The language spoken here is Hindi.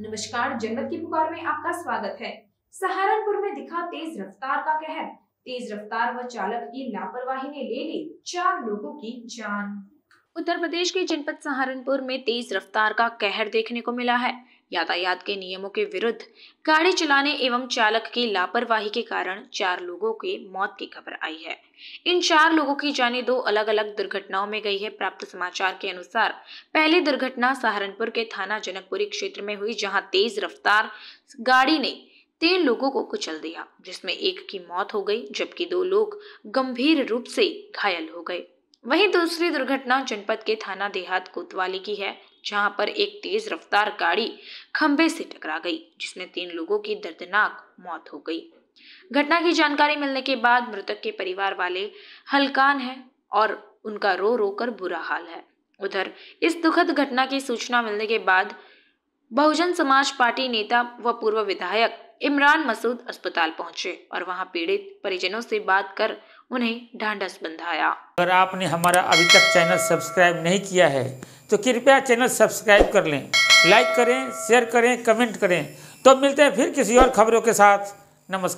नमस्कार, जनमत की पुकार में आपका स्वागत है। सहारनपुर में दिखा तेज रफ्तार का कहर। तेज रफ्तार व चालक की लापरवाही ने ले ली 4 लोगों की जान। उत्तर प्रदेश के जनपद सहारनपुर में तेज रफ्तार का कहर देखने को मिला है। यातायात के नियमों के विरुद्ध गाड़ी चलाने एवं चालक की लापरवाही के कारण 4 लोगों के मौत की खबर आई है। इन 4 लोगों की जानें 2 अलग अलग दुर्घटनाओं में गई है। प्राप्त समाचार के अनुसार पहली दुर्घटना सहारनपुर के थाना जनकपुरी क्षेत्र में हुई, जहां तेज रफ्तार गाड़ी ने 3 लोगों को कुचल दिया, जिसमें एक की मौत हो गई जबकि 2 लोग गंभीर रूप से घायल हो गए। वहीं दूसरी दुर्घटना जनपद के थाना देहात कोतवाली की है, जहां पर एक तेज रफ्तार गाड़ी खंबे से टकरा गई, जिसमें 3 लोगों की दर्दनाक मौत हो गई। घटना की जानकारी मिलने के बाद मृतक के परिवार वाले हलकान हैं और उनका रो रोकर बुरा हाल है। उधर इस दुखद घटना की सूचना मिलने के बाद बहुजन समाज पार्टी नेता व पूर्व विधायक इमरान मसूद अस्पताल पहुंचे और वहां पीड़ित परिजनों से बात कर उन्हें ढांढस बंधाया। अगर आपने हमारा अभी तक चैनल सब्सक्राइब नहीं किया है तो कृपया चैनल सब्सक्राइब कर लें, लाइक करें, शेयर करें, कमेंट करें। तो मिलते हैं फिर किसी और खबरों के साथ। नमस्कार।